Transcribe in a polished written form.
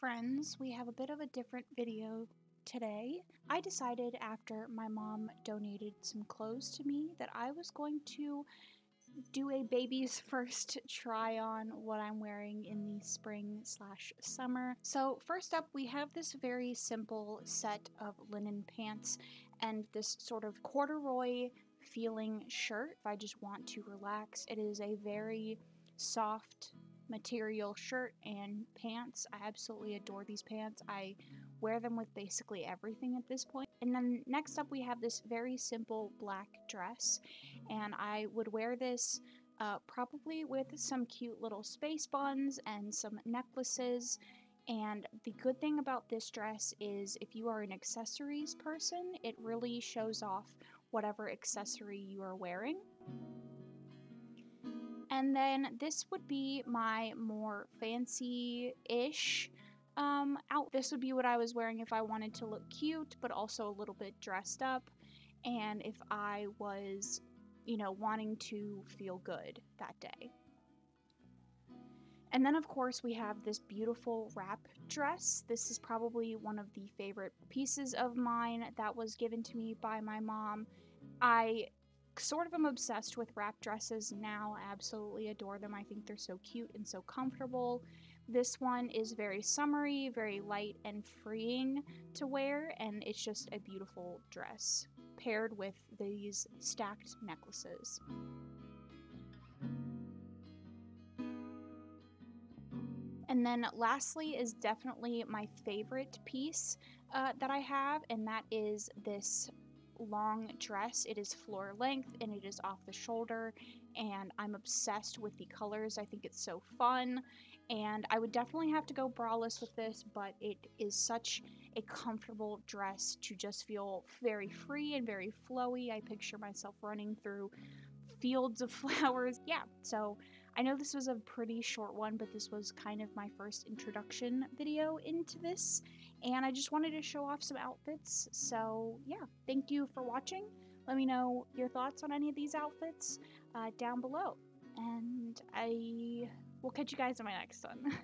friends, we have a bit of a different video today. I decided after my mom donated some clothes to me that I was going to do a baby's first try on what I'm wearing in the spring/summer. So first up, we have this very simple set of linen pants and this sort of corduroy feeling shirt if I just want to relax. It is a very soft material shirt and pants. I absolutely adore these pants. I wear them with basically everything at this point. And then next up we have this very simple black dress, and I would wear this probably with some cute little space buns and some necklaces. And the good thing about this dress is if you are an accessories person, it really shows off whatever accessory you are wearing. And then this would be my more fancy-ish outfit. This would be what I was wearing if I wanted to look cute, but also a little bit dressed up, and if I was, you know, wanting to feel good that day. And then of course we have this beautiful wrap dress. This is probably one of the favorite pieces of mine that was given to me by my mom. I sort of am obsessed with wrap dresses now. I absolutely adore them. I think they're so cute and so comfortable. This one is very summery, very light and freeing to wear, and it's just a beautiful dress paired with these stacked necklaces. And then lastly is definitely my favorite piece that I have, and that is this long dress. It is floor length and it is off the shoulder, and I'm obsessed with the colors. I think it's so fun, and I would definitely have to go braless with this, but it is such a comfortable dress to just feel very free and very flowy. I picture myself running through fields of flowers. Yeah, so I know this was a pretty short one, but this was kind of my first introduction video into this, and I just wanted to show off some outfits. So yeah, thank you for watching. Let me know your thoughts on any of these outfits down below, and I will catch you guys in my next one.